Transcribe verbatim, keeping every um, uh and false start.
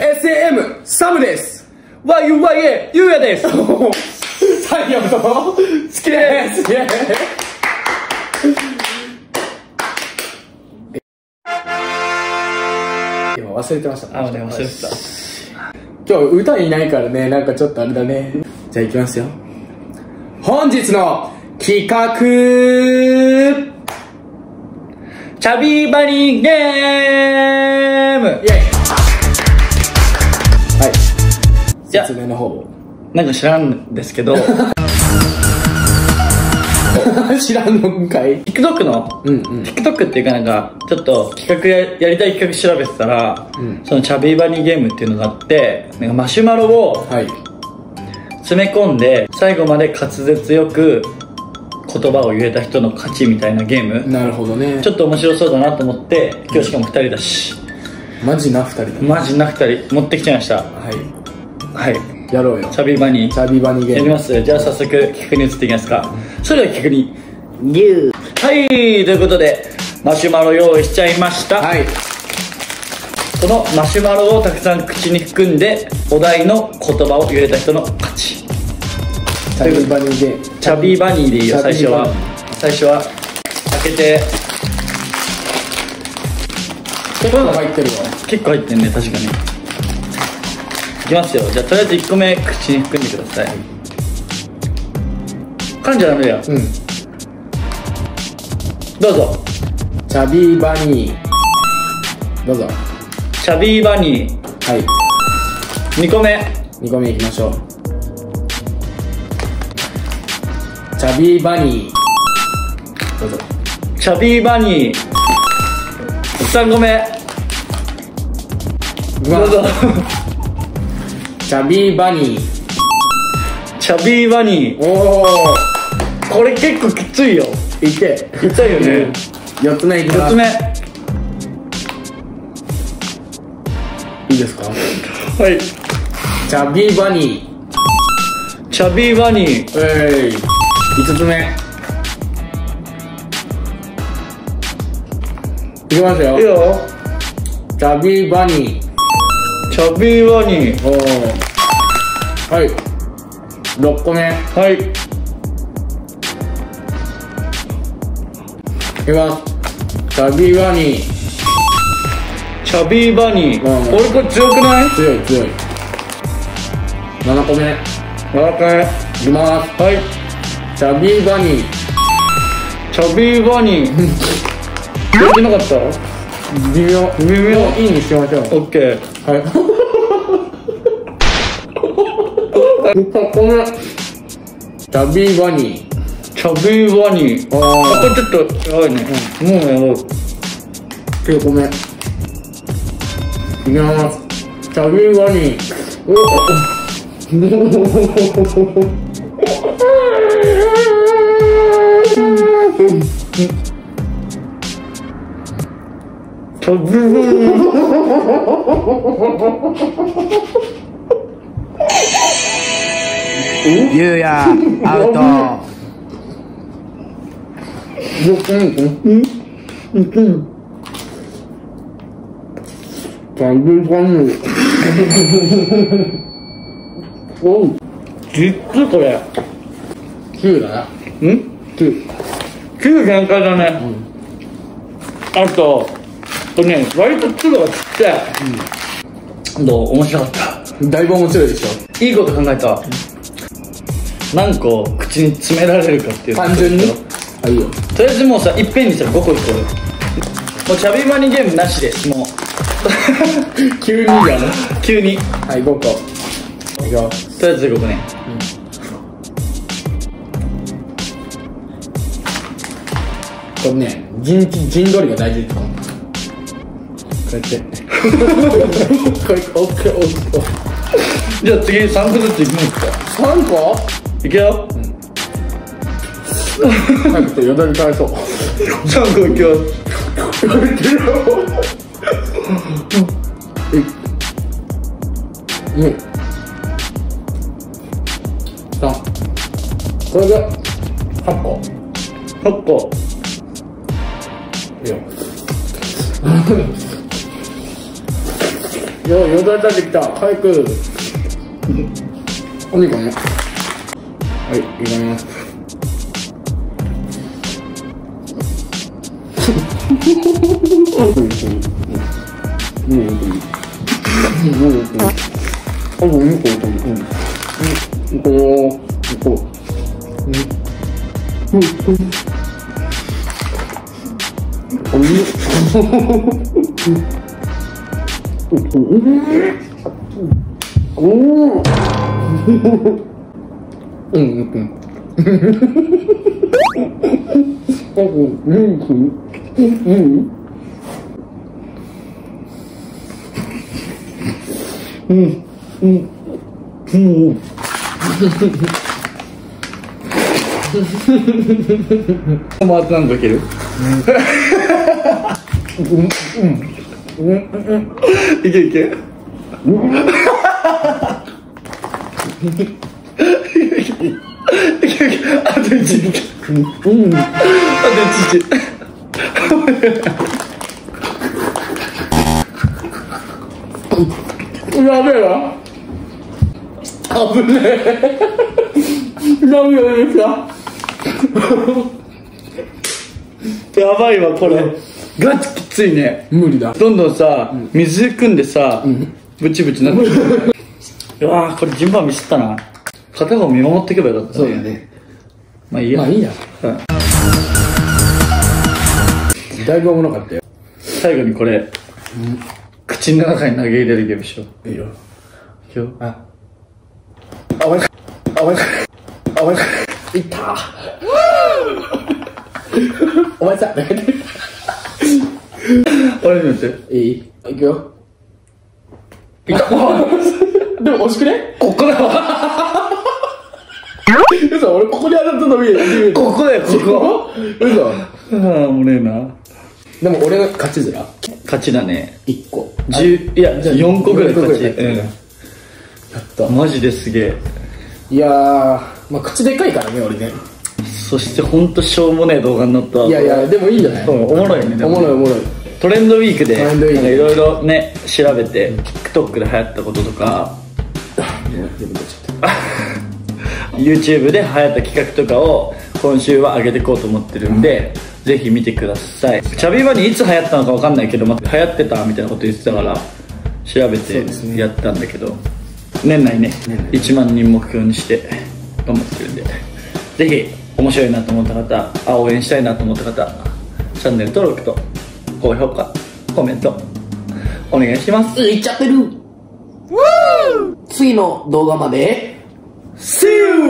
エスエーエム サムです。 ワイユーワイエー ゆうやです。サイヤと好きです。今忘れてました。あ、忘れてました。今日歌いないからね、なんかちょっとあれだね。じゃあいきますよ。本日の企画、チャビバニーゲーム。イエイ。はい。説明の方を。なんか知らんですけど。知らんのかい。TikTok の、うんうん、TikTok っていうかなんか、ちょっと企画 や, やりたい企画調べてたら、うん、そのチャビバニーゲームっていうのがあって、なんかマシュマロを、はい、詰め込んで最後まで滑舌よく言葉を言えた人の勝ちみたいなゲーム。なるほどね。ちょっと面白そうだなと思って、今日しかもふたりだし、マジなふたりだ、ね、マジなふたり持ってきちゃいました。はいはい、やろうよチャビバニー。チャビバニーゲームやります。じゃあ早速企画に移っていきますか。それでは企画にギュー。はい、ということでマシュマロ用意しちゃいました。はい、このマシュマロをたくさん口に含んでお題の言葉を言えた人の勝ち。チャビバニーで、チャビバニーでいいよ。最初は最初は開けて、結構入ってるわ。結構入ってるね、確かに。いきますよ。じゃあとりあえずいっこめ口に含んでください。噛んじゃダメだよ。うん、どうぞ。チャビバニー、どうぞ。チャビバニー。はい、にこめにこめいきましょう。チャビーバニー、どうぞ。チャビーバニー。さんこめどうぞ。チャビーバニー。チャビーバニー、おお、これ結構きついよ。いてきついよね。よっつめいきます。よっつめいいですか。はい、チャビーバニー。チャビーバニー、えい。いつつめいきますよ。いいよ。チャビーバニー。チャビーバニー、おー、はい。ろっこめ、はい、いきます。チャビーバニー。チャビーバニー、俺これ強くない？強い強い。ななこめななこめいきます。はい、チャビーバニー。チャビーバニー。やってなかった？微妙。微妙。いいにしましょう。オッケー。はい。ごめん。チャビーバニー。チャビーバニー。ああ。これちょっとやばいね。うん、もうやばい。きゅうこめ。いきます。チャビーバニー。おお。チャビーバニー。ゆうやアウト。実これきゅうだな。うんきゅうきゅう限界だね。うん、あとこれね、割と粒がちっちゃい。どう、面白かった？だいぶ面白いでしょ。いいこと考えた。何個口に詰められるかっていう。単純に。あ、いいよ。とりあえずもうさ、いっぺんにしたらごこいこう。もうチャビバニーゲームなしです。もう急にやな。急に。はい、ごこ。いくよ。とりあえずごこね。うん、これね、陣陣取りが大事ってこと。こうやってじゃあ次さんこずついきますか。さんこいけよ。なんかよだれ垂れそう。さんこいきます。これではっこ。はっこよ。よよだれ垂れてきた。早くおねこね。はい、いただきます。いけいけ。あと一日。やべえわ。危ねえ。涙出てきた。やばいわこれ。ガチきついね。無理だ。どんどんさ、水汲んでさ、ブチブチなってる。うわー、これ順番ミスったな。片方見守っていけばよかったね。そうだね。まあいいや。まあいいや。だいぶおもろかったよ。最後にこれ、口の中に投げ入れるゲームでしょ。いいよ。いいよ。あ、あわいか。あわいか。あわいか。いったー。お前さ、投げてる。俺にやっていい？いくよ。いった。でも惜しくね？ここだわ。嘘、俺ここに当たったの見える。ここだよ、ここ。嘘。ああ、俺な。でも俺が勝ちずら。勝ちだね。いっこ。十、いや、よんこぐらい勝ち。うん。やった。マジですげえ。いやー、まあ口でかいからね、俺ね。そして本当しょうもねえ動画になった。いやいや、でもいいんじゃない？おもろいね。おもろいおもろい。トレンドウィークでいろいろね調べて TikTok で流行ったこととか YouTube で流行った企画とかを今週は上げていこうと思ってるんで、うん、ぜひ見てください。チャビバにいつ流行ったのかわかんないけど、ま、流行ってたみたいなこと言ってたから調べてやったんだけど、ね、年内ねいちまんにん目標にして頑張ってるんで、ぜひ面白いなと思った方、あ応援したいなと思った方、チャンネル登録と高評価、コメントお願いします。いっちゃってる。ウー次の動画まで See you。